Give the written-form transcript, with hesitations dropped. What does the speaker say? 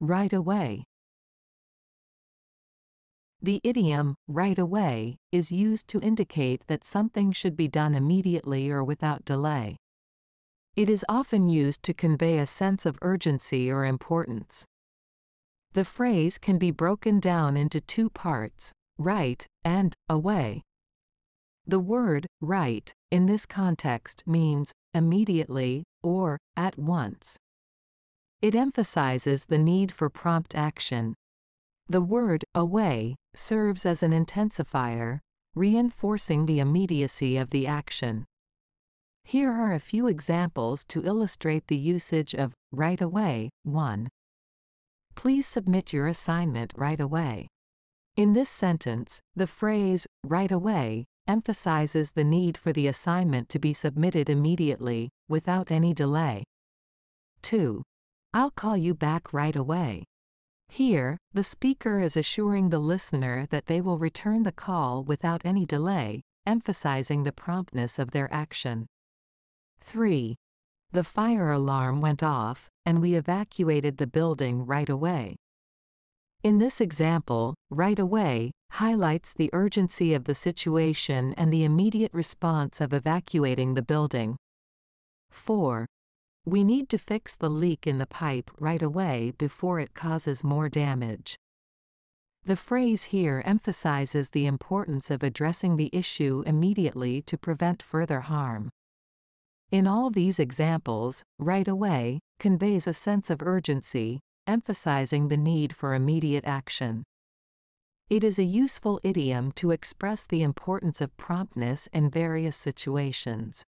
right away. The idiom, right away, is used to indicate that something should be done immediately or without delay. It is often used to convey a sense of urgency or importance. The phrase can be broken down into two parts, right, and away. The word, right, in this context means immediately or at once. It emphasizes the need for prompt action. The word, away, serves as an intensifier, reinforcing the immediacy of the action. Here are a few examples to illustrate the usage of right away. 1. Please submit your assignment right away. In this sentence, the phrase, right away, emphasizes the need for the assignment to be submitted immediately, without any delay. 2. I'll call you back right away. Here, the speaker is assuring the listener that they will return the call without any delay, emphasizing the promptness of their action. 3. The fire alarm went off, and we evacuated the building right away. In this example, right away highlights the urgency of the situation and the immediate response of evacuating the building. 4. We need to fix the leak in the pipe right away before it causes more damage. The phrase here emphasizes the importance of addressing the issue immediately to prevent further harm. In all these examples, right away conveys a sense of urgency, emphasizing the need for immediate action. It is a useful idiom to express the importance of promptness in various situations.